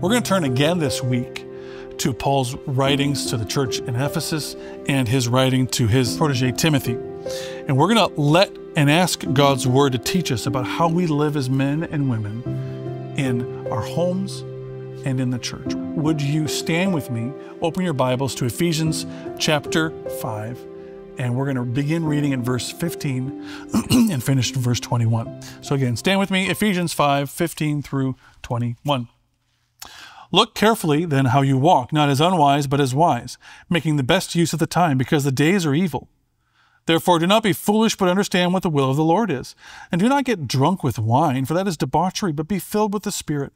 We're going to turn again this week to Paul's writings to the church in Ephesus and his writing to his protege Timothy. And we're going to let and ask God's word to teach us about how we live as men and women in our homes and in the church. Would you stand with me, open your Bibles to Ephesians chapter 5, and we're going to begin reading in verse 15 and finish in verse 21. So again, stand with me, Ephesians 5, 15 through 21. Look carefully then how you walk, not as unwise, but as wise, making the best use of the time, because the days are evil. Therefore, do not be foolish, but understand what the will of the Lord is. And do not get drunk with wine, for that is debauchery, but be filled with the Spirit,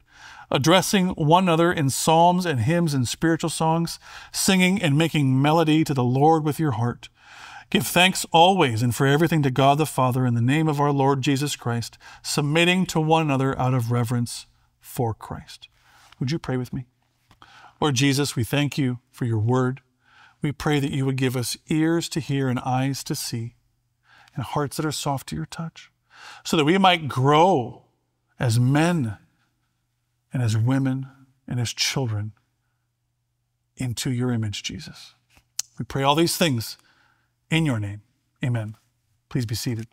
addressing one another in psalms and hymns and spiritual songs, singing and making melody to the Lord with your heart. Give thanks always and for everything to God the Father in the name of our Lord Jesus Christ, submitting to one another out of reverence for Christ. Would you pray with me? Lord Jesus, we thank you for your word. We pray that you would give us ears to hear and eyes to see and hearts that are soft to your touch, so that we might grow as men and as women and as children into your image, Jesus. We pray all these things in your name. Amen. Please be seated.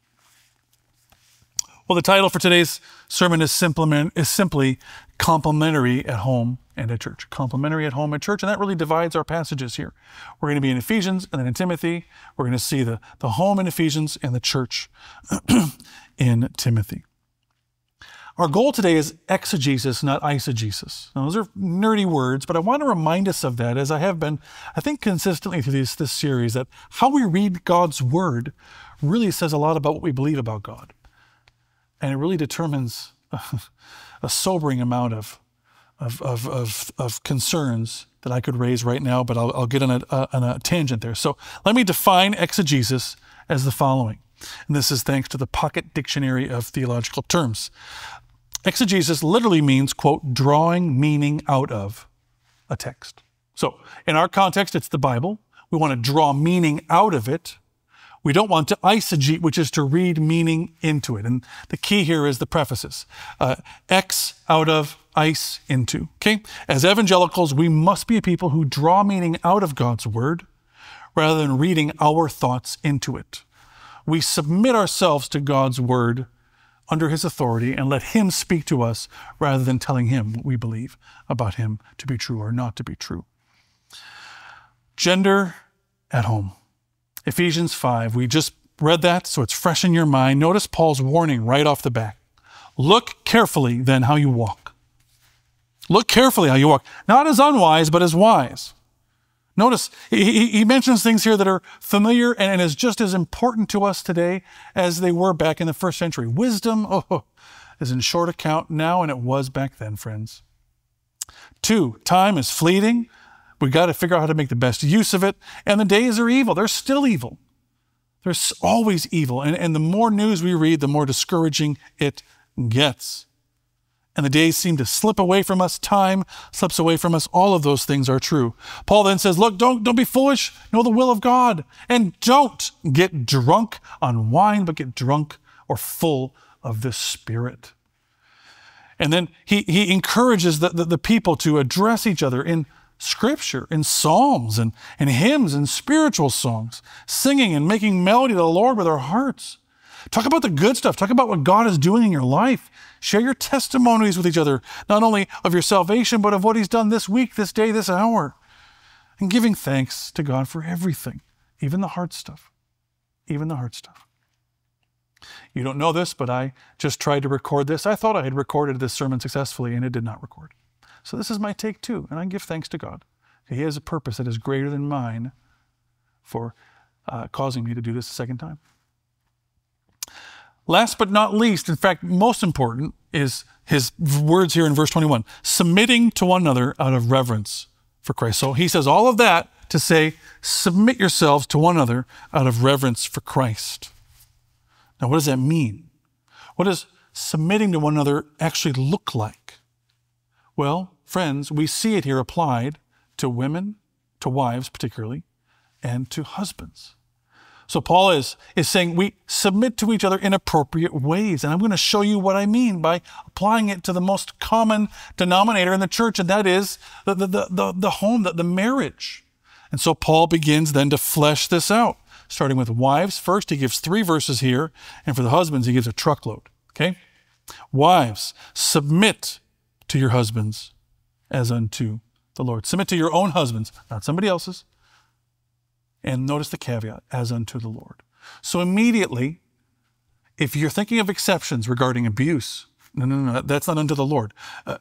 Well, the title for today's sermon is simply Complimentary at Home and at Church. Complimentary at Home and Church, and that really divides our passages here. We're going to be in Ephesians and then in Timothy. We're going to see the home in Ephesians and the church in Timothy. Our goal today is exegesis, not eisegesis. Now, those are nerdy words, but I want to remind us of that, as I have been, I think, consistently through this series, that how we read God's word really says a lot about what we believe about God. And it really determines a sobering amount of concerns that I could raise right now, but I'll get on a tangent there. So let me define exegesis as the following. And this is thanks to the Pocket Dictionary of Theological Terms. Exegesis literally means, quote, drawing meaning out of a text. So in our context, it's the Bible. We want to draw meaning out of it. We don't want to eisegete, which is to read meaning into it. And the key here is the prefaces. Ex out of, eis into. Okay? As evangelicals, we must be people who draw meaning out of God's word rather than reading our thoughts into it. We submit ourselves to God's word under his authority and let him speak to us rather than telling him what we believe about him to be true or not to be true. Gender at home. Ephesians 5, we just read that, so it's fresh in your mind. Notice Paul's warning right off the bat. Look carefully then how you walk. Look carefully how you walk. Not as unwise, but as wise. Notice, he mentions things here that are familiar and is just as important to us today as they were back in the first century. Wisdom is in short account now, and it was back then, friends. 2, time is fleeting. We got to figure out how to make the best use of it. And the days are evil. They're still evil. There's always evil. And the more news we read, the more discouraging it gets. And the days seem to slip away from us. Time slips away from us. All of those things are true. Paul then says, look, don't be foolish. Know the will of God. And don't get drunk on wine, but get drunk or full of the Spirit. And then he encourages the people to address each other in Scripture, in psalms and hymns and spiritual songs, singing and making melody to the Lord with our hearts. Talk about the good stuff. Talk about what God is doing in your life. Share your testimonies with each other, not only of your salvation, but of what he's done this week, this day, this hour. And giving thanks to God for everything, even the hard stuff, even the hard stuff. You don't know this, but I just tried to record this. I thought I had recorded this sermon successfully, and it did not record. So this is my take too, and I give thanks to God. He has a purpose that is greater than mine for causing me to do this a second time. Last but not least, in fact, most important, is his words here in verse 21, submitting to one another out of reverence for Christ. So he says all of that to say, submit yourselves to one another out of reverence for Christ. Now, what does that mean? What does submitting to one another actually look like? Well, friends, we see it here applied to women, to wives particularly, and to husbands. So Paul is saying we submit to each other in appropriate ways. And I'm going to show you what I mean by applying it to the most common denominator in the church, and that is the home, the marriage. And so Paul begins then to flesh this out, starting with wives first. He gives 3 verses here, and for the husbands, he gives a truckload, okay? Wives, submit to your husbands as unto the Lord. Submit to your own husbands, not somebody else's. And notice the caveat, as unto the Lord. So immediately, if you're thinking of exceptions regarding abuse, no, that's not unto the Lord. A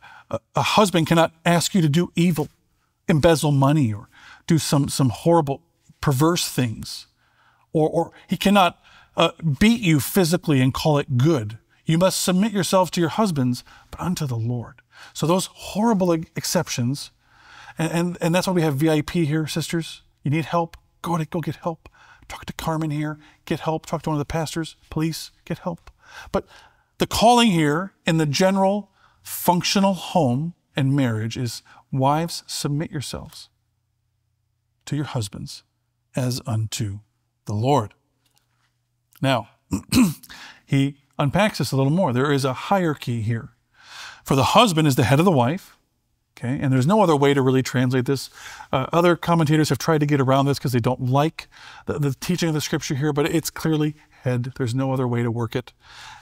husband cannot ask you to do evil, embezzle money, or do some horrible, perverse things. Or he cannot beat you physically and call it good. You must submit yourselves to your husbands, but unto the Lord. So those horrible exceptions, and that's why we have VIP here, sisters. You need help, go get help. Talk to Carmen here, get help. Talk to one of the pastors, police, get help. But the calling here in the general functional home and marriage is, wives, submit yourselves to your husbands as unto the Lord. Now, he unpacks this a little more. There is a hierarchy here. For the husband is the head of the wife, okay? And there's no other way to really translate this. Other commentators have tried to get around this because they don't like the teaching of the scripture here, but it's clearly head. There's no other way to work it.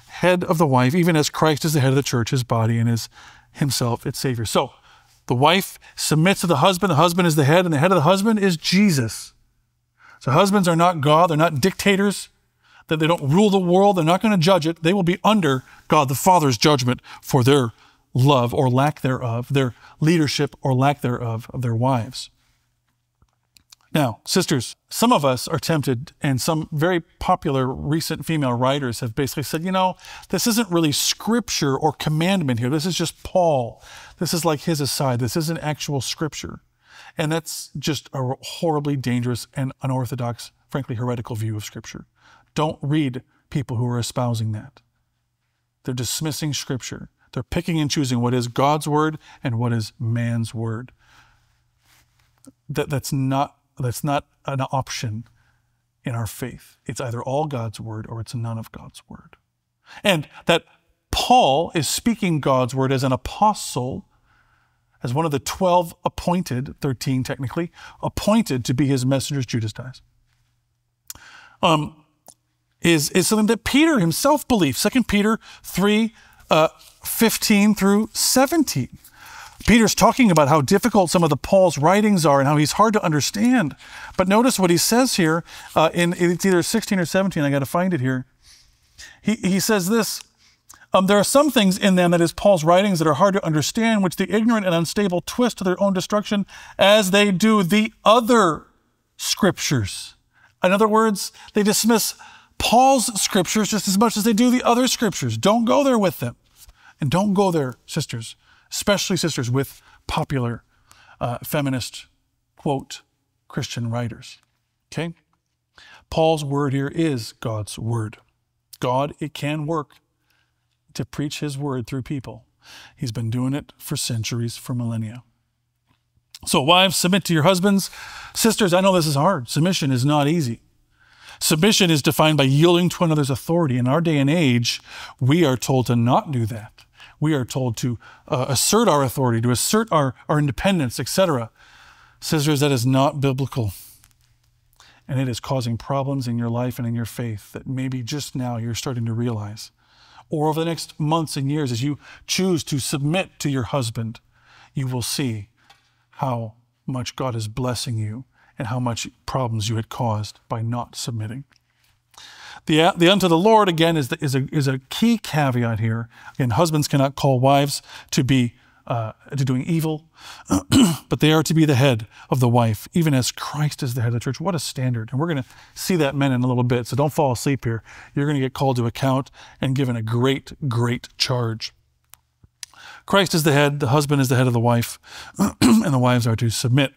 Head of the wife, even as Christ is the head of the church, his body, and is himself its Savior. So the wife submits to the husband is the head, and the head of the husband is Jesus. So husbands are not God, they're not dictators, that they don't rule the world, they're not going to judge it. They will be under God the Father's judgment for their love or lack thereof, their leadership or lack thereof of their wives. Now, sisters, some of us are tempted, and some very popular recent female writers have basically said, you know, this isn't really scripture or commandment here. This is just Paul. This is like his aside. This isn't actual scripture. And that's just a horribly dangerous and unorthodox, frankly, heretical view of scripture. Don't read people who are espousing that. They're dismissing scripture. They're picking and choosing what is God's word and what is man's word. That's not an option in our faith. It's either all God's word or it's none of God's word. And that Paul is speaking God's word as an apostle, as one of the 12 appointed, 13 technically, appointed to be his messengers, Judas dies. Is something that Peter himself believed. 2 Peter 3, 15 through 17. Peter's talking about how difficult some of the Paul's writings are and how he's hard to understand. But notice what he says here, it's either 16 or 17, I got to find it here. He says this, there are some things in them, that is Paul's writings, that are hard to understand, which the ignorant and unstable twist to their own destruction, as they do the other scriptures. In other words, they dismiss Paul's scriptures just as much as they do the other scriptures. Don't go there with them. And don't go there, sisters, especially sisters with popular feminist, quote, Christian writers. Okay? Paul's word here is God's word. God, it can work to preach his word through people. He's been doing it for centuries, for millennia. So wives, submit to your husbands. Sisters, I know this is hard. Submission is not easy. Submission is defined by yielding to another's authority. In our day and age, we are told to not do that. We are told to assert our authority, to assert our independence, etc. Sisters, that is not biblical. And it is causing problems in your life and in your faith that maybe just now you're starting to realize. Or over the next months and years, as you choose to submit to your husband, you will see how much God is blessing you and how much problems you had caused by not submitting. The unto the Lord, again, is a key caveat here. Again, husbands cannot call wives to be to doing evil, but they are to be the head of the wife, even as Christ is the head of the church. What a standard. And we're going to see that, men, in a little bit, so don't fall asleep here. You're going to get called to account and given a great, great charge. Christ is the head, the husband is the head of the wife, and the wives are to submit.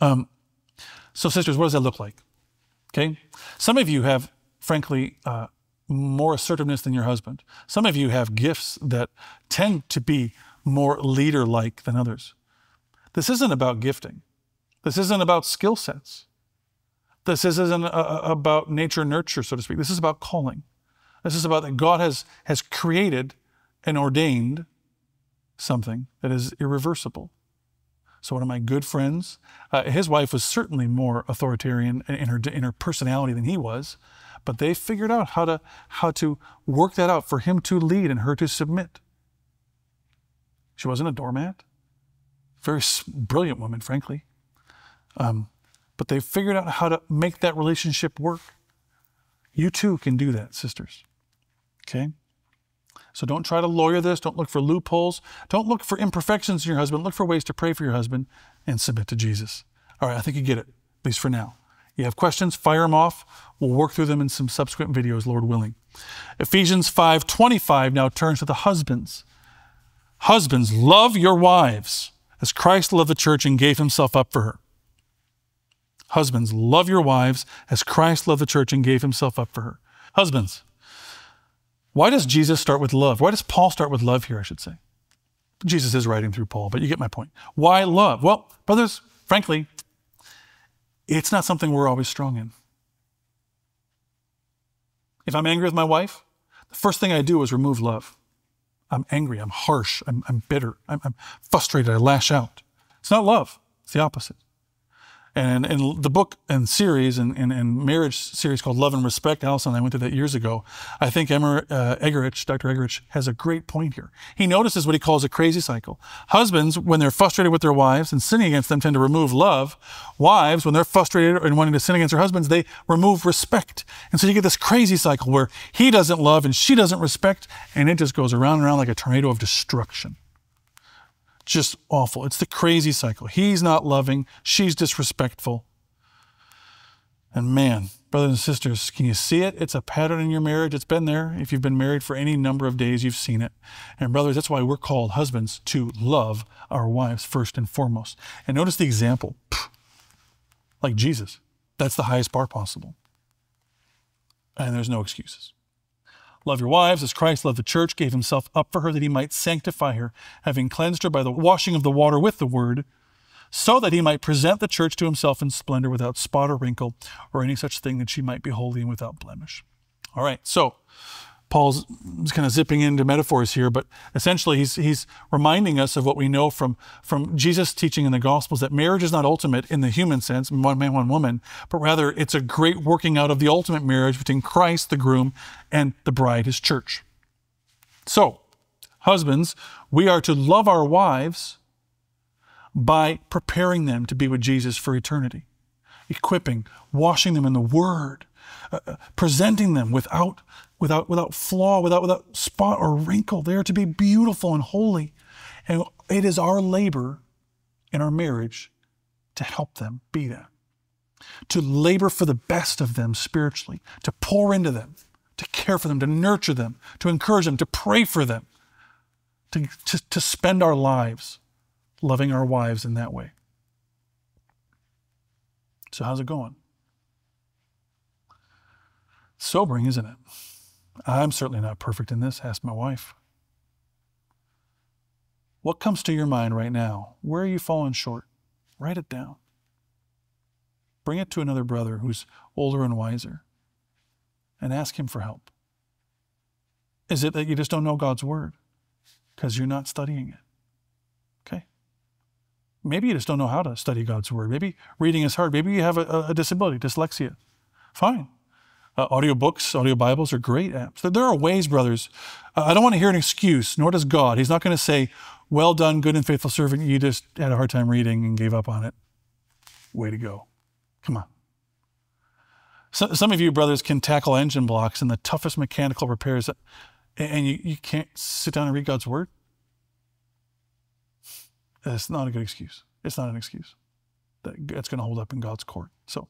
So sisters, what does that look like? Okay? Some of you have, frankly, more assertiveness than your husband. Some of you have gifts that tend to be more leader-like than others. This isn't about gifting. This isn't about skill sets. This isn't about nature nurture, so to speak. This is about calling. This is about that God has created and ordained something that is irreversible. So one of my good friends, his wife was certainly more authoritarian in her personality than he was, but they figured out how to work that out for him to lead and her to submit. She wasn't a doormat. Very brilliant woman, frankly. But they figured out how to make that relationship work. You too can do that, sisters. Okay? So don't try to lawyer this. Don't look for loopholes. Don't look for imperfections in your husband. Look for ways to pray for your husband and submit to Jesus. All right, I think you get it, at least for now. You have questions, fire them off. We'll work through them in some subsequent videos, Lord willing. Ephesians 5:25 now turns to the husbands. Husbands, love your wives as Christ loved the church and gave himself up for her. Husbands, love your wives as Christ loved the church and gave himself up for her. Husbands, why does Jesus start with love? Why does Paul start with love here, I should say? Jesus is writing through Paul, but you get my point. Why love? Well, brothers, frankly, it's not something we're always strong in. If I'm angry with my wife, the first thing I do is remove love. I'm angry, I'm harsh, I'm bitter, I'm frustrated, I lash out. It's not love, it's the opposite. And in the book and series and marriage series called Love and Respect, Allison and I went through that years ago. I think Eggerichs, Dr. Eggerichs has a great point here. He notices what he calls a crazy cycle. Husbands, when they're frustrated with their wives and sinning against them, tend to remove love. Wives, when they're frustrated and wanting to sin against their husbands, they remove respect. And so you get this crazy cycle where he doesn't love and she doesn't respect, and it just goes around and around like a tornado of destruction. Just awful. It's the crazy cycle. He's not loving. She's disrespectful. And man, brothers and sisters, can you see it? It's a pattern in your marriage. It's been there. If you've been married for any number of days, you've seen it. And brothers, that's why we're called husbands to love our wives first and foremost. And notice the example. Like Jesus. That's the highest bar possible. And there's no excuses. Love your wives as Christ loved the church, gave himself up for her that he might sanctify her, having cleansed her by the washing of the water with the word, so that he might present the church to himself in splendor without spot or wrinkle or any such thing, that she might be holy and without blemish. All right, so Paul's kind of zipping into metaphors here, but essentially he's reminding us of what we know from Jesus' teaching in the Gospels, that marriage is not ultimate in the human sense, one man, one woman, but rather it's a great working out of the ultimate marriage between Christ, the groom, and the bride, his church. So, husbands, we are to love our wives by preparing them to be with Jesus for eternity, equipping, washing them in the word, presenting them without flaw, without spot or wrinkle. They are to be beautiful and holy. And it is our labor in our marriage to help them be that, to labor for the best of them spiritually, to pour into them, to care for them, to nurture them, to encourage them, to pray for them, to spend our lives loving our wives in that way. So how's it going? Sobering, isn't it? I'm certainly not perfect in this. Ask my wife. What comes to your mind right now? Where are you falling short? Write it down. Bring it to another brother who's older and wiser and ask him for help. Is it that you just don't know God's word because you're not studying it? Okay. Maybe you just don't know how to study God's word. Maybe reading is hard. Maybe you have a disability, dyslexia. Fine. Audiobooks, audio Bibles are great apps. There are ways, brothers. I don't want to hear an excuse, nor does God. He's not going to say, well done, good and faithful servant. You just had a hard time reading and gave up on it. Way to go. Come on. So, some of you, brothers, can tackle engine blocks and the toughest mechanical repairs, and you can't sit down and read God's word? That's not a good excuse. It's not an excuse. That's going to hold up in God's court. So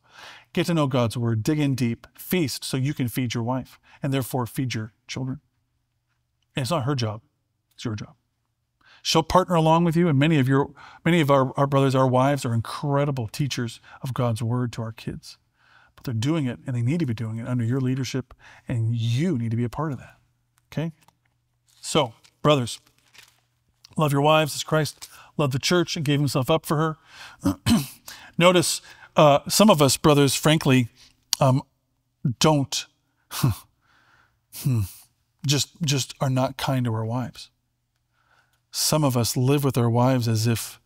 get to know God's word, dig in deep, feast so you can feed your wife and therefore feed your children. And it's not her job, it's your job. She'll partner along with you, and many of our brothers, our wives are incredible teachers of God's word to our kids. But they're doing it, and they need to be doing it under your leadership, and you need to be a part of that, okay? So brothers, love your wives as Christ loved the church and gave himself up for her. Notice Some of us brothers, frankly, don't, just are not kind to our wives. Some of us live with our wives as if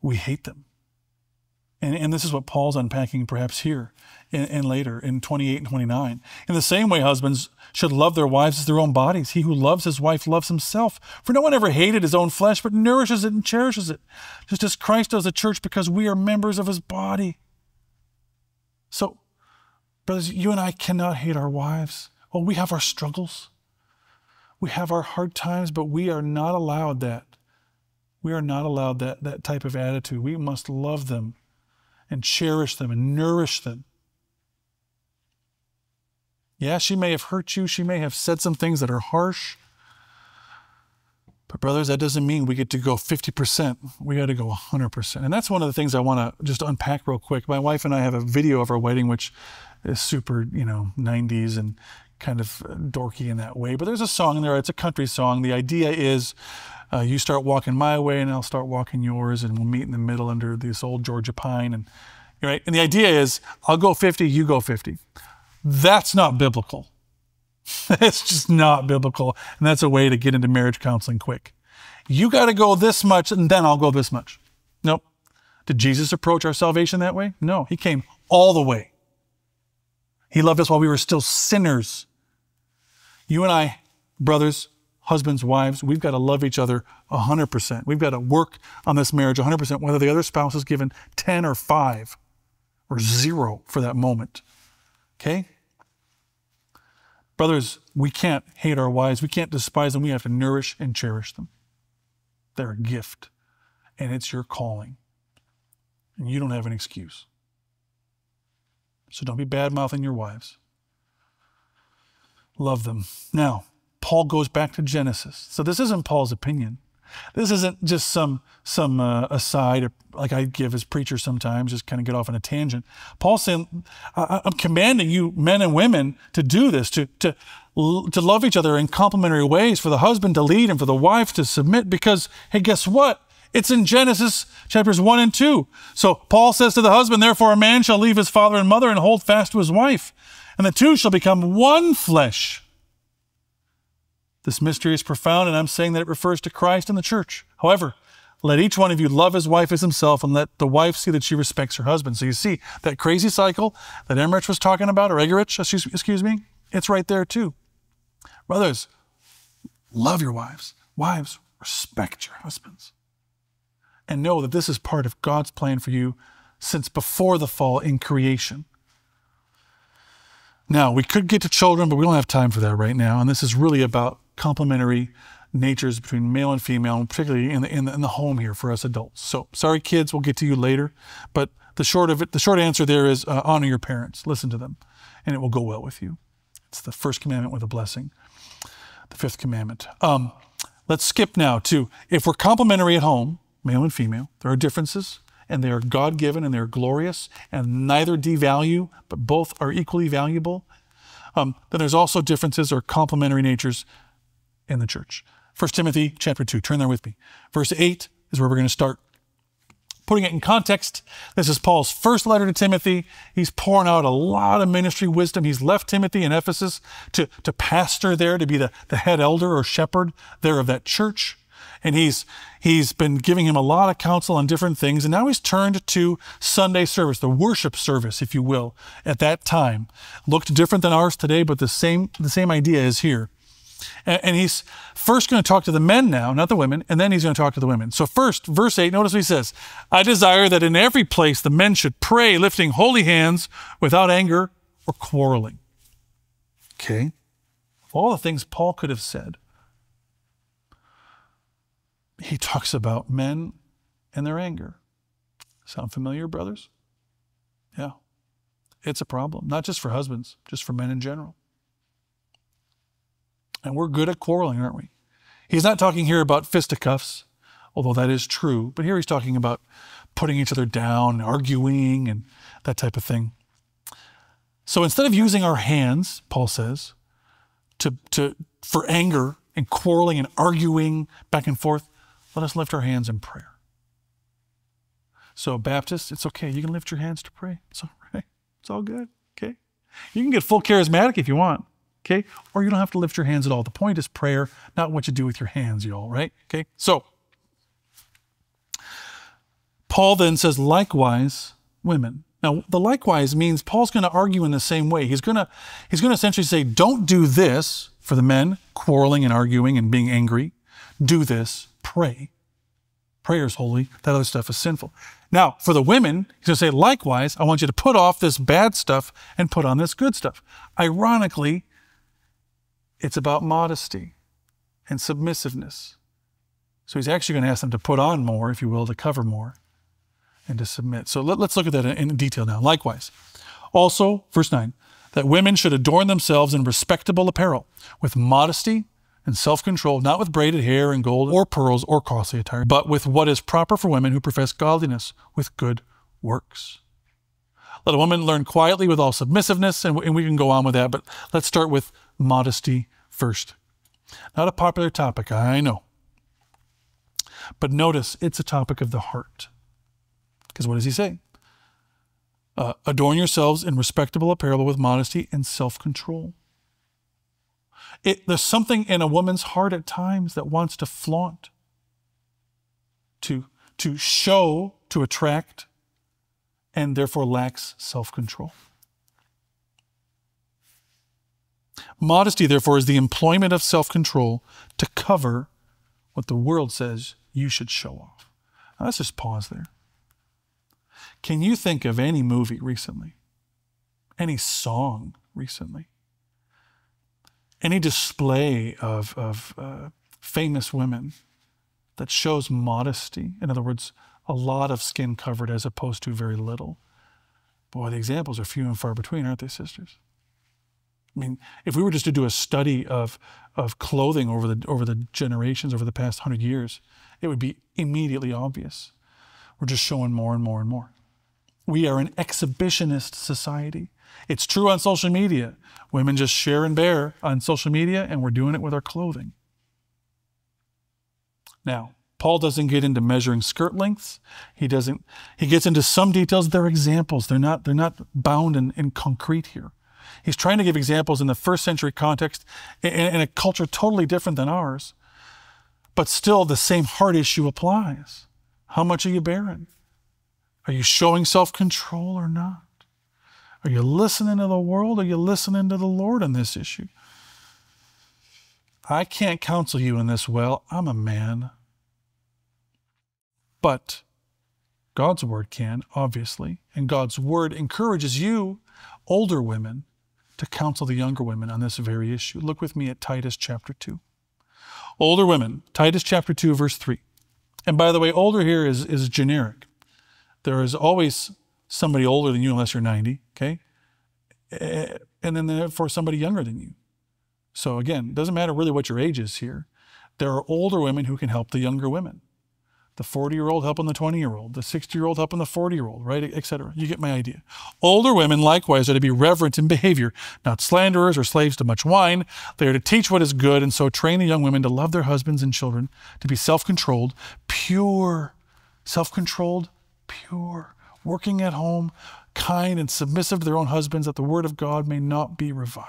we hate them. And this is what Paul's unpacking perhaps here and later in 28 and 29. In the same way, husbands should love their wives as their own bodies. He who loves his wife loves himself. For no one ever hated his own flesh, but nourishes it and cherishes it, just as Christ does the church, because we are members of his body. So, brothers, you and I cannot hate our wives. Well, we have our struggles. We have our hard times, but we are not allowed that. We are not allowed that type of attitude. We must love them and cherish them and nourish them. Yeah, she may have hurt you. She may have said some things that are harsh. But brothers, that doesn't mean we get to go 50%. We got to go 100%. And that's one of the things I want to just unpack real quick. My wife and I have a video of our wedding, which is super, you know, 90s and kind of dorky in that way. But there's a song in there. It's a country song. The idea is you start walking my way and I'll start walking yours, and we'll meet in the middle under this old Georgia pine. And, right? And the idea is I'll go 50, you go 50. That's not biblical. It's just not biblical. And that's a way to get into marriage counseling quick. You got to go this much and then I'll go this much. Nope. Did Jesus approach our salvation that way? No, he came all the way. He loved us while we were still sinners. You and I, brothers, husbands, wives, we've got to love each other 100%. We've got to work on this marriage 100%, whether the other spouse is given 10 or 5 or 0 for that moment. Okay? Brothers, we can't hate our wives. We can't despise them. We have to nourish and cherish them. They're a gift, and it's your calling, and you don't have an excuse. So don't be bad-mouthing your wives. Love them. Now, Paul goes back to Genesis. So this isn't Paul's opinion. This isn't just some aside, like I give as preachers sometimes, just kind of get off on a tangent. Paul's saying, I'm commanding you men and women to do this, to love each other in complementary ways, for the husband to lead and for the wife to submit, because, hey, guess what? It's in Genesis chapters 1 and 2. So Paul says to the husband, therefore a man shall leave his father and mother and hold fast to his wife, and the two shall become one flesh. This mystery is profound, and I'm saying that it refers to Christ and the church. However, let each one of you love his wife as himself, and let the wife see that she respects her husband. So you see that crazy cycle that Eggerichs was talking about, or Eggerich, excuse me, it's right there too. Brothers, love your wives. Wives, respect your husbands. And know that this is part of God's plan for you since before the fall in creation. Now, we could get to children, but we don't have time for that right now. And this is really about complementary natures between male and female, and particularly in the home here for us adults. So, sorry kids, we'll get to you later. But the short answer there is honor your parents, listen to them, and it will go well with you. It's the first commandment with a blessing, the fifth commandment. Let's skip now to, if we're complementary at home, male and female, there are differences, and they are God-given, and they are glorious, and neither devalue, but both are equally valuable. Then there's also differences or complementary natures in the church. 1 Timothy chapter 2, turn there with me. Verse 8 is where we're going to start. Putting it in context, this is Paul's first letter to Timothy. He's pouring out a lot of ministry wisdom. He's left Timothy in Ephesus to pastor there, to be the head elder or shepherd there of that church. And he's been giving him a lot of counsel on different things. And now he's turned to Sunday service, the worship service, if you will, at that time. Looked different than ours today, but the same idea is here. And he's first going to talk to the men now, not the women, and then he's going to talk to the women. So first, verse 8, notice what he says. I desire that in every place the men should pray, lifting holy hands without anger or quarreling. Okay. Of all the things Paul could have said, he talks about men and their anger. Sound familiar, brothers? Yeah. It's a problem, not just for husbands, just for men in general. And we're good at quarreling, aren't we? He's not talking here about fisticuffs, although that is true, but here he's talking about putting each other down, arguing, and that type of thing. So instead of using our hands, Paul says, for anger and quarreling and arguing back and forth, let us lift our hands in prayer. So Baptists, it's okay. You can lift your hands to pray. It's all right. It's all good. Okay. You can get full charismatic if you want. Okay. Or you don't have to lift your hands at all. The point is prayer, not what you do with your hands, y'all. Right? Okay. So Paul then says, likewise, women. Now, the likewise means Paul's going to argue in the same way. He's going to essentially say, don't do this for the men, quarreling and arguing and being angry. Do this, pray. Prayer is holy. That other stuff is sinful. Now, for the women, he's going to say, likewise, I want you to put off this bad stuff and put on this good stuff. Ironically, it's about modesty and submissiveness. So he's actually going to ask them to put on more, if you will, to cover more and to submit. So let's look at that in detail now. Likewise, also, verse 9, that women should adorn themselves in respectable apparel with modesty and self-control, not with braided hair and gold or pearls or costly attire, but with what is proper for women who profess godliness with good works. Let a woman learn quietly with all submissiveness, and we can go on with that, but let's start with modesty first. Not a popular topic, I know. But notice, it's a topic of the heart. Because what does he say? Adorn yourselves in respectable apparel with modesty and self-control. There's something in a woman's heart at times that wants to flaunt, to show, to attract, and therefore lacks self-control. Modesty, therefore, is the employment of self-control to cover what the world says you should show off. Now, let's just pause there. Can you think of any movie recently, any song recently, any display of famous women that shows modesty? In other words, a lot of skin covered as opposed to very little. Boy, the examples are few and far between, aren't they, sisters? I mean, if we were just to do a study of clothing over the generations, over the past 100 years, it would be immediately obvious. We're just showing more and more and more. We are an exhibitionist society. It's true on social media. Women just share and bear on social media, and we're doing it with our clothing. Now, Paul doesn't get into measuring skirt lengths. He gets into some details. They're examples. They're not bound in concrete here. He's trying to give examples in the first century context in a culture totally different than ours, but still the same heart issue applies. How much are you bearing? Are you showing self-control or not? Are you listening to the world? Are you listening to the Lord on this issue? I can't counsel you in this well. I'm a man. But God's word can, obviously. And God's word encourages you, older women, to counsel the younger women on this very issue. Look with me at Titus chapter 2. Older women, Titus chapter 2, verse 3. And by the way, older here is generic. There is always somebody older than you unless you're 90, okay? And then therefore somebody younger than you. So again, it doesn't matter really what your age is here. There are older women who can help the younger women. The 40-year-old helping the 20-year-old, the 60-year-old helping the 40-year-old, right, etc. You get my idea. Older women likewise are to be reverent in behavior, not slanderers or slaves to much wine. They are to teach what is good, and so train the young women to love their husbands and children, to be self-controlled, pure, self-controlled, pure, working at home, kind and submissive to their own husbands, that the word of God may not be reviled.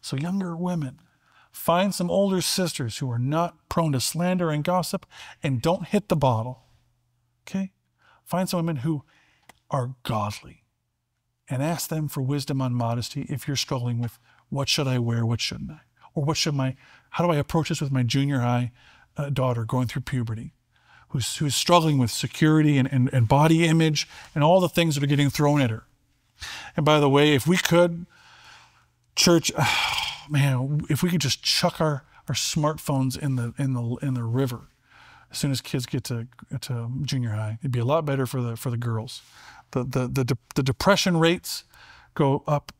So younger women, find some older sisters who are not prone to slander and gossip and don't hit the bottle, okay? Find some women who are godly and ask them for wisdom on modesty if you're struggling with what should I wear, what shouldn't I? Or how do I approach this with my junior high daughter going through puberty who's struggling with security and body image and all the things that are getting thrown at her? And by the way, if we could, church... Man, if we could just chuck our smartphones in the river as soon as kids get to junior high, it'd be a lot better for the girls. The depression rates go up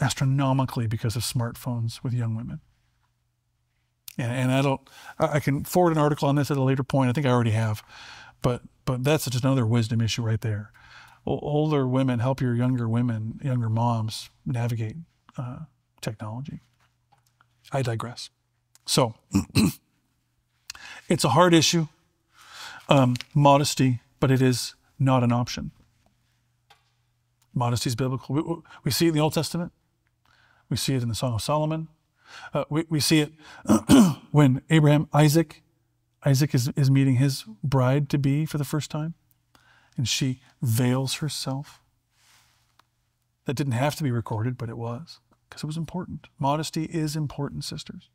astronomically because of smartphones with young women. And I can forward an article on this at a later point. I think I already have, but that's just another wisdom issue right there. Older women help your younger moms navigate technology. I digress. So, it's a hard issue. Modesty but it is not an option. Modesty is biblical. We see it in the Old Testament. We see it in the Song of Solomon. We see it when Abraham, Isaac is meeting his bride-to-be for the first time, and she veils herself. That didn't have to be recorded, but it was, because it was important. Modesty is important, sisters.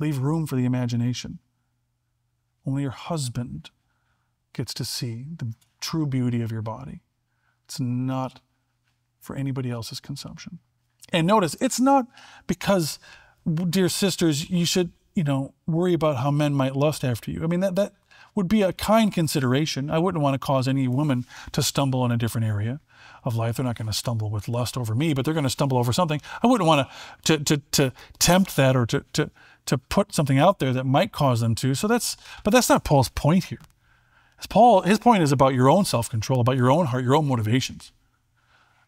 Leave room for the imagination. Only your husband gets to see the true beauty of your body. It's not for anybody else's consumption. And notice, it's not because, dear sisters, you should, worry about how men might lust after you. I mean, that would be a kind consideration. I wouldn't want to cause any woman to stumble in a different area of life. They're not going to stumble with lust over me, but they're going to stumble over something. I wouldn't want to tempt that, or to put something out there that might cause them to. So that's not Paul's point here. His point is about your own self-control, about your own heart, your own motivations.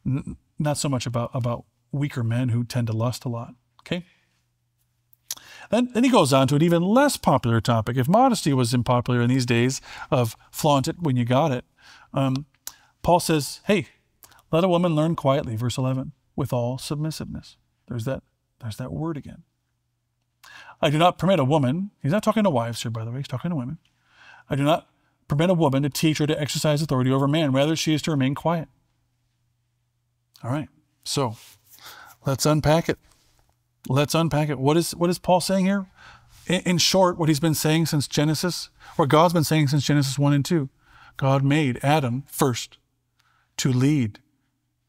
Not so much about weaker men who tend to lust a lot. Okay. Then he goes on to an even less popular topic. If modesty was unpopular in these days of flaunt it when you got it, Paul says, hey, let a woman learn quietly, verse 11, with all submissiveness. There's that word again. I do not permit a woman, he's not talking to wives here, by the way, he's talking to women. I do not permit a woman to teach or to exercise authority over man. Rather, she is to remain quiet. All right, so let's unpack it. Let's unpack it. What is Paul saying here? In short, what he's been saying since Genesis, or God's been saying since Genesis 1 and 2. God made Adam first to lead,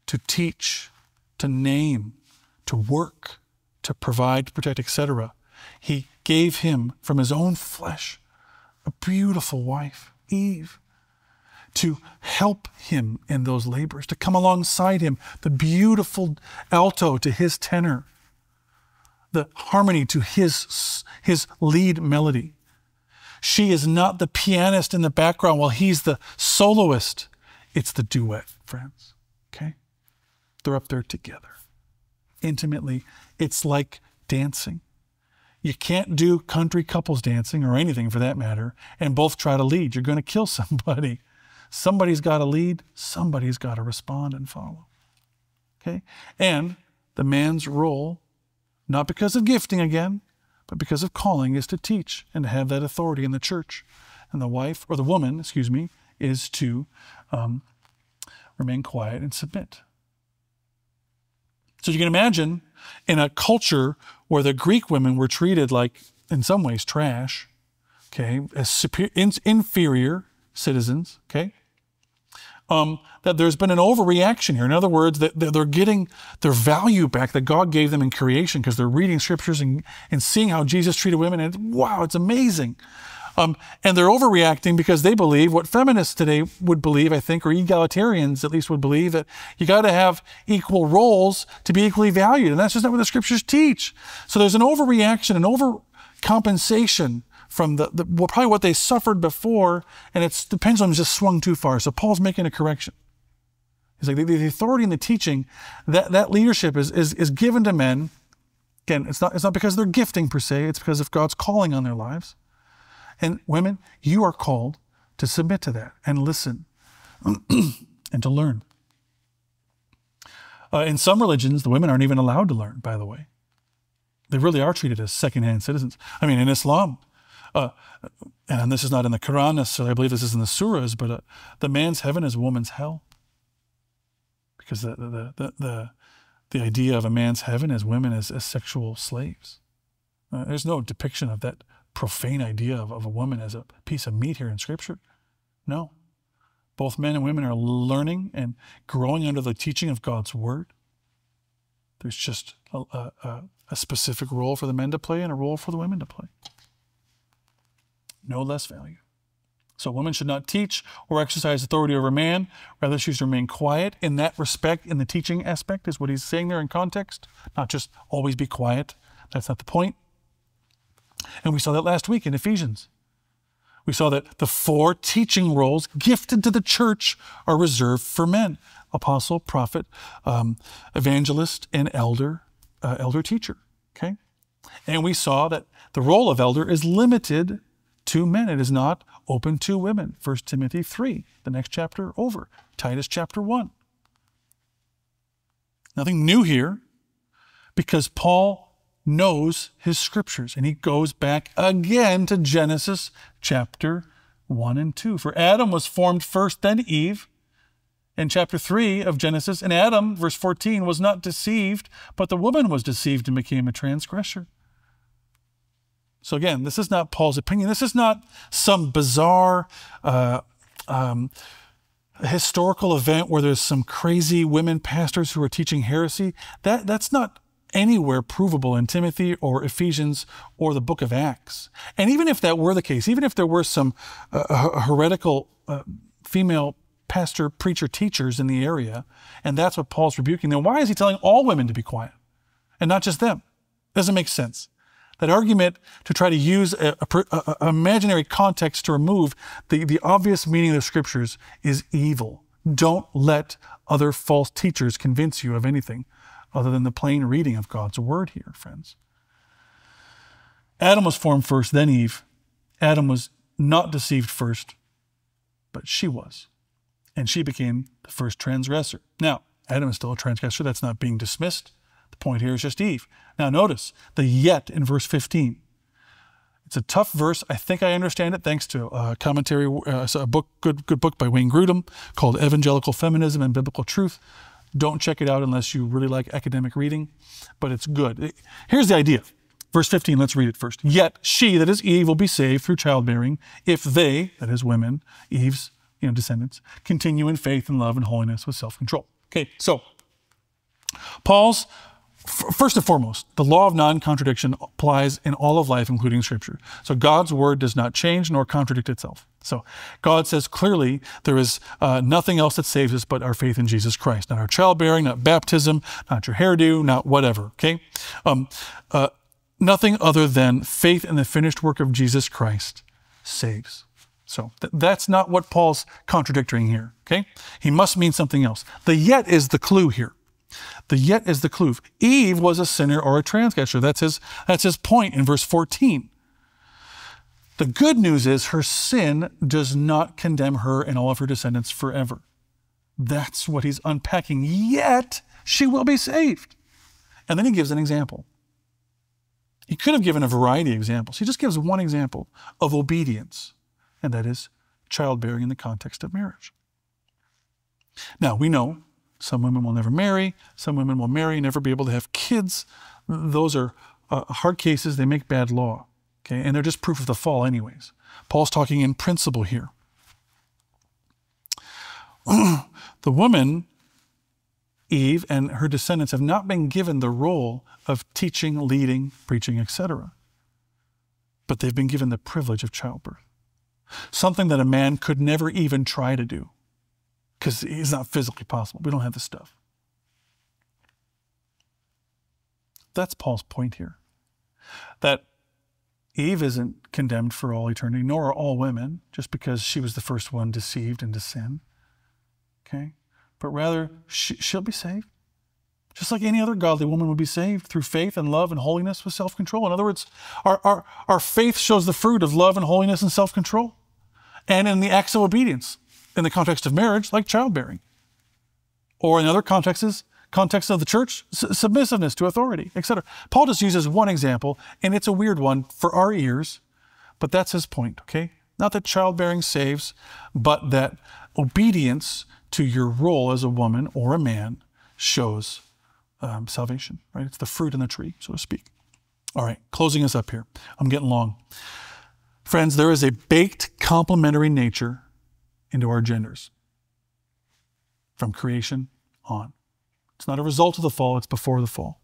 to teach, to name, to work, to provide, to protect, etc. He gave him from his own flesh a beautiful wife, Eve, to help him in those labors, to come alongside him, the beautiful alto to his tenor, the harmony to his lead melody. She is not the pianist in the background while he's the soloist. It's the duet, friends, okay? They're up there together, intimately. It's like dancing. You can't do country couples dancing, or anything for that matter, and both try to lead. You're gonna kill somebody. Somebody's gotta lead, somebody's gotta respond and follow, okay? And the man's role, not because of gifting again, but because of calling, is to teach and to have that authority in the church. And the wife, or the woman, excuse me, is to remain quiet and submit. So you can imagine, in a culture where the Greek women were treated like, in some ways, trash, okay, as superior, inferior citizens, okay, that there's been an overreaction here. In other words, that they're getting their value back that God gave them in creation, because they're reading scriptures and seeing how Jesus treated women, and wow, it's amazing. And they're overreacting because they believe what feminists today would believe, I think, or egalitarians at least would believe, that you got to have equal roles to be equally valued. And that's just not what the scriptures teach. So there's an overreaction, an overcompensation from probably what they suffered before, and the pendulum just swung too far. So Paul's making a correction. He's like, the authority and the teaching, that leadership is given to men. Again, it's not because they're gifting per se, it's because of God's calling on their lives. And women, you are called to submit to that and listen and to learn. In some religions, the women aren't even allowed to learn, by the way. They really are treated as secondhand citizens. I mean, in Islam, and this is not in the Quran necessarily, I believe this is in the surahs, but the man's heaven is a woman's hell. Because the idea of a man's heaven is women as sexual slaves. There's no depiction of that profane idea of a woman as a piece of meat here in Scripture. No. Both men and women are learning and growing under the teaching of God's Word. There's just a specific role for the men to play and a role for the women to play. No less value. So women should not teach or exercise authority over man. Rather, she should remain quiet. In that respect, in the teaching aspect, is what he's saying there in context. Not just always be quiet. That's not the point. And we saw that last week in Ephesians. We saw that the 4 teaching roles gifted to the church are reserved for men: apostle, prophet, evangelist, and elder teacher. Okay? And we saw that the role of elder is limited to men. It is not open to women. 1 Timothy 3, the next chapter over. Titus chapter 1. Nothing new here, because Paul knows his scriptures, and he goes back again to Genesis chapter 1 and 2. For Adam was formed first, then Eve. In chapter 3 of Genesis, and Adam, verse 14, was not deceived, but the woman was deceived and became a transgressor. So again, this is not Paul's opinion. This is not some bizarre historical event where there's some crazy women pastors who are teaching heresy. That's not anywhere provable in Timothy or Ephesians or the book of Acts. And even if that were the case, even if there were some heretical female pastor, preacher, teachers in the area, and that's what Paul's rebuking, then why is he telling all women to be quiet and not just them? Doesn't make sense. That argument to try to use an imaginary context to remove the obvious meaning of the scriptures is evil. Don't let other false teachers convince you of anything other than the plain reading of God's word here, friends. Adam was formed first, then Eve. Adam was not deceived first, but she was. And she became the first transgressor. Now, Adam is still a transgressor. That's not being dismissed. The point here is just Eve. Now notice the yet in verse 15. It's a tough verse. I think I understand it thanks to a commentary, a book, good book by Wayne Grudem called Evangelical Feminism and Biblical Truth. Don't check it out unless you really like academic reading, but it's good. Here's the idea. Verse 15, let's read it first. Yet she, that is Eve, will be saved through childbearing if they, that is women, Eve's descendants, continue in faith and love and holiness with self-control. Okay, so Paul's first and foremost, the law of non-contradiction applies in all of life, including Scripture. So God's word does not change nor contradict itself. So God says clearly there is nothing else that saves us but our faith in Jesus Christ. Not our childbearing, not baptism, not your hairdo, not whatever. Okay, nothing other than faith in the finished work of Jesus Christ saves. So that's not what Paul's contradicting here, okay? He must mean something else. The yet is the clue here. The yet is the clue. Eve was a sinner or a transgressor. That's his point in verse 14. The good news is her sin does not condemn her and all of her descendants forever. That's what he's unpacking. Yet she will be saved. And then he gives an example. He could have given a variety of examples. He just gives one example of obedience. And that is childbearing in the context of marriage. Now, we know some women will never marry, some women will marry and never be able to have kids. Those are hard cases. They make bad law, okay? And they're just proof of the fall anyways. Paul's talking in principle here. The woman, Eve, and her descendants have not been given the role of teaching, leading, preaching, etc. But they've been given the privilege of childbirth. Something that a man could never even try to do because it's not physically possible. We don't have the stuff. That's Paul's point here. That Eve isn't condemned for all eternity, nor are all women, just because she was the first one deceived into sin. Okay? But rather, she'll be saved. Just like any other godly woman would be saved through faith and love and holiness with self-control. In other words, our faith shows the fruit of love and holiness and self-control. And in the acts of obedience, in the context of marriage, like childbearing. Or in other contexts of the church, submissiveness to authority, etc. Paul just uses one example, and it's a weird one for our ears, but that's his point, okay? Not that childbearing saves, but that obedience to your role as a woman or a man shows salvation, right? It's the fruit in the tree, so to speak. All right, closing us up here. I'm getting long. Friends, there is a baked complementary nature into our genders from creation on. It's not a result of the fall, it's before the fall.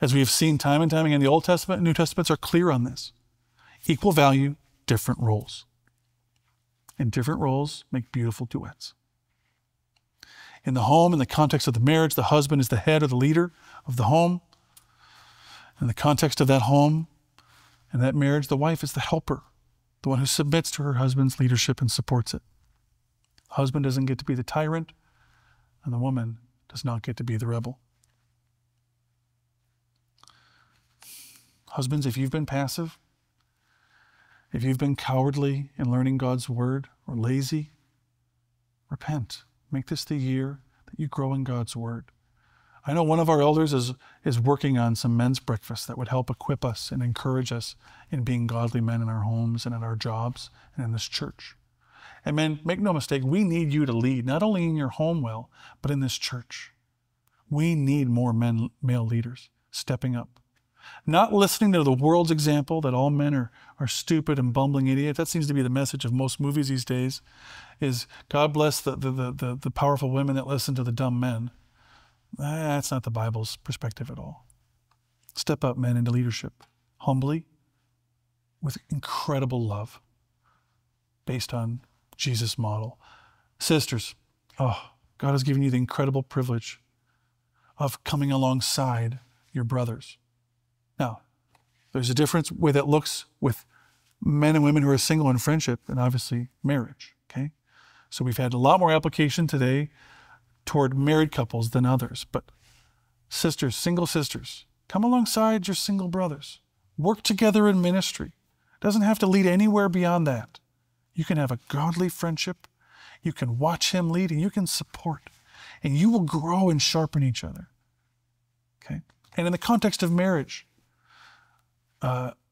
As we have seen time and time again, the Old Testament and New Testaments are clear on this. Equal value, different roles. And different roles make beautiful duets. In the home, in the context of the marriage, the husband is the head or the leader of the home. In the context of that home and that marriage, the wife is the helper, the one who submits to her husband's leadership and supports it. The husband doesn't get to be the tyrant, and the woman does not get to be the rebel. Husbands, if you've been passive If you've been cowardly in learning God's word or lazy, repent. Make this the year that you grow in God's word. I know one of our elders is working on some men's breakfast that would help equip us and encourage us in being godly men in our homes and at our jobs and in this church. And men, make no mistake, we need you to lead, not only in your home well, but in this church. We need more men, male leaders stepping up. Not listening to the world's example that all men are stupid and bumbling idiots. That seems to be the message of most movies these days, is God bless the powerful women that listen to the dumb men. That's not the Bible's perspective at all. Step up, men, into leadership, humbly, with incredible love, based on Jesus' model. Sisters, oh, God has given you the incredible privilege of coming alongside your brothers. Now, there's a difference way that looks with men and women who are single in friendship and obviously marriage, okay? So we've had a lot more application today toward married couples than others, but sisters, single sisters, come alongside your single brothers. Work together in ministry. It doesn't have to lead anywhere beyond that. You can have a godly friendship. You can watch him lead and you can support, and you will grow and sharpen each other, okay? And in the context of marriage,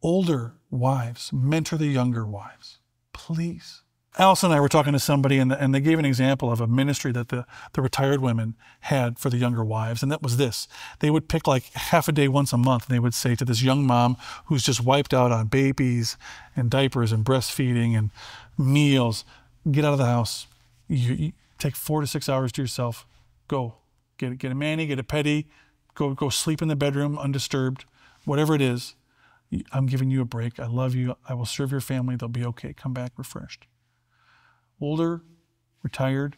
older wives mentor the younger wives, please. Alice and I were talking to somebody, and they gave an example of a ministry that the retired women had for the younger wives, and that was this. They would pick like half a day once a month, and they would say to this young mom who's just wiped out on babies and diapers and breastfeeding and meals, get out of the house. You take 4 to 6 hours to yourself. Go. Get a mani, get a pedi, go sleep in the bedroom undisturbed, whatever it is. I'm giving you a break. I love you. I will serve your family. They'll be okay. Come back refreshed. Older, retired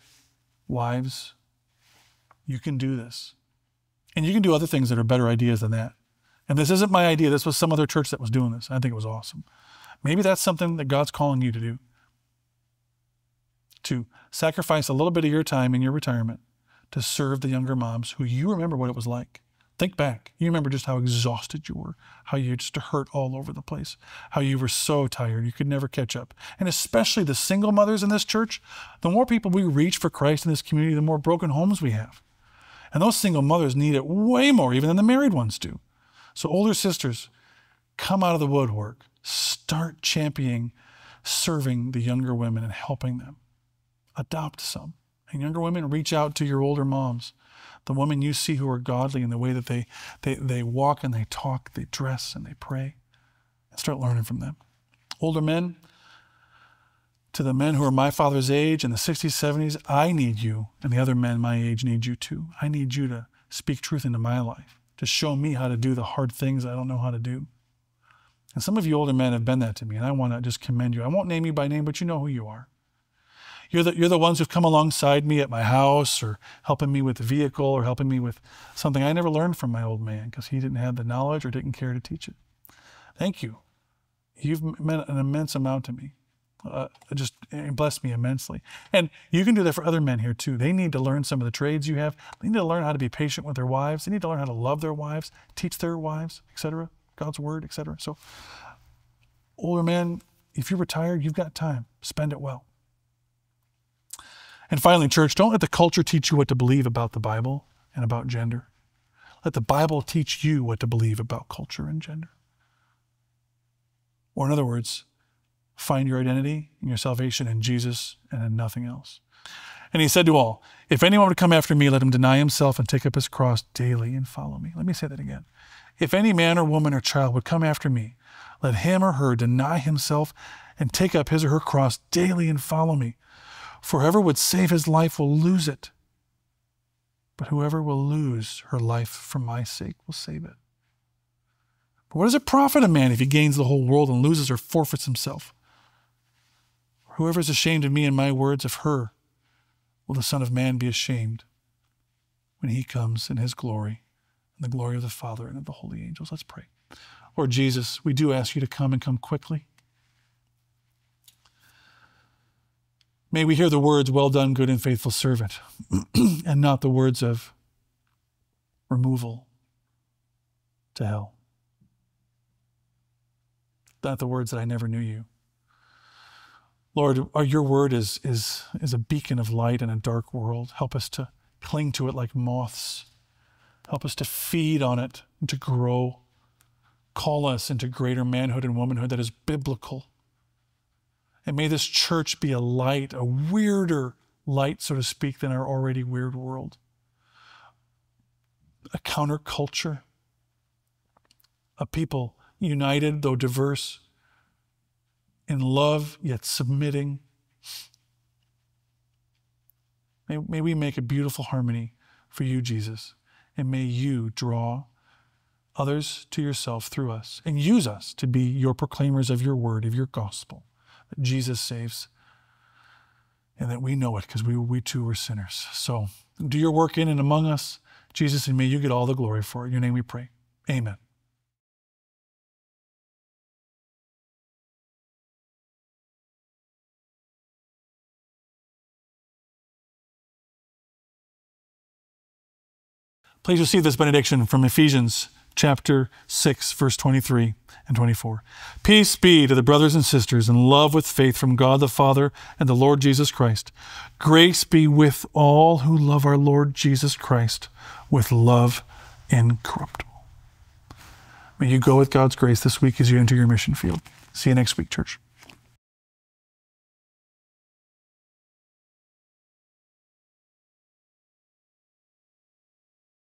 wives, you can do this. And you can do other things that are better ideas than that. And this isn't my idea. This was some other church that was doing this. I think it was awesome. Maybe that's something that God's calling you to do. To sacrifice a little bit of your time in your retirement to serve the younger moms who you remember what it was like. Think back. You remember just how exhausted you were, how you just hurt all over the place, how you were so tired you could never catch up. And especially the single mothers in this church, the more people we reach for Christ in this community, the more broken homes we have. And those single mothers need it way more even than the married ones do. So older sisters, come out of the woodwork. Start championing, serving the younger women and helping them. Adopt some. And younger women, reach out to your older moms. The women you see who are godly in the way that they walk and they talk, they dress and they pray, and start learning from them. Older men, to the men who are my father's age in the 60s, 70s, I need you, and the other men my age need you too. I need you to speak truth into my life, to show me how to do the hard things I don't know how to do. And some of you older men have been that to me, and I want to just commend you. I won't name you by name, but you know who you are. You're the ones who've come alongside me at my house, or helping me with the vehicle, or helping me with something I never learned from my old man because he didn't have the knowledge or didn't care to teach it. Thank you. You've meant an immense amount to me. Just blessed me immensely. And you can do that for other men here too. They need to learn some of the trades you have. They need to learn how to be patient with their wives. They need to learn how to love their wives, teach their wives, etc. God's word, etc. So older men, if you're retired, you've got time. Spend it well. And finally, church, don't let the culture teach you what to believe about the Bible and about gender. Let the Bible teach you what to believe about culture and gender. Or in other words, find your identity and your salvation in Jesus and in nothing else. And he said to all, if anyone would come after me, let him deny himself and take up his cross daily and follow me. Let me say that again. If any man or woman or child would come after me, let him or her deny himself and take up his or her cross daily and follow me. For whoever would save his life will lose it, but whoever will lose her life for my sake will save it. But what does it profit a man if he gains the whole world and loses or forfeits himself? Whoever is ashamed of me and my words, of her will the Son of Man be ashamed when he comes in his glory and the glory of the Father and of the holy angels. Let's pray. Lord Jesus, we do ask you to come, and come quickly. May we hear the words, well done, good and faithful servant, and not the words of removal to hell. Not the words that I never knew you, Lord, your word is a beacon of light in a dark world. Help us to cling to it like moths. Help us to feed on it and to grow. Call us into greater manhood and womanhood that is biblical. And may this church be a light, a weirder light, so to speak, than our already weird world. A counterculture, a people united though diverse, in love yet submitting. May we make a beautiful harmony for you, Jesus, and may you draw others to yourself through us, and use us to be your proclaimers of your word, of your gospel, that Jesus saves, and that we know it because we too were sinners. So do your work in and among us, Jesus, and may you get all the glory for it. In your name we pray. Amen. Please receive this benediction from Ephesians chapter 6, verse 23 and 24. Peace be to the brothers and sisters in love with faith from God the Father and the Lord Jesus Christ. Grace be with all who love our Lord Jesus Christ with love incorruptible. May you go with God's grace this week as you enter your mission field. See you next week, church.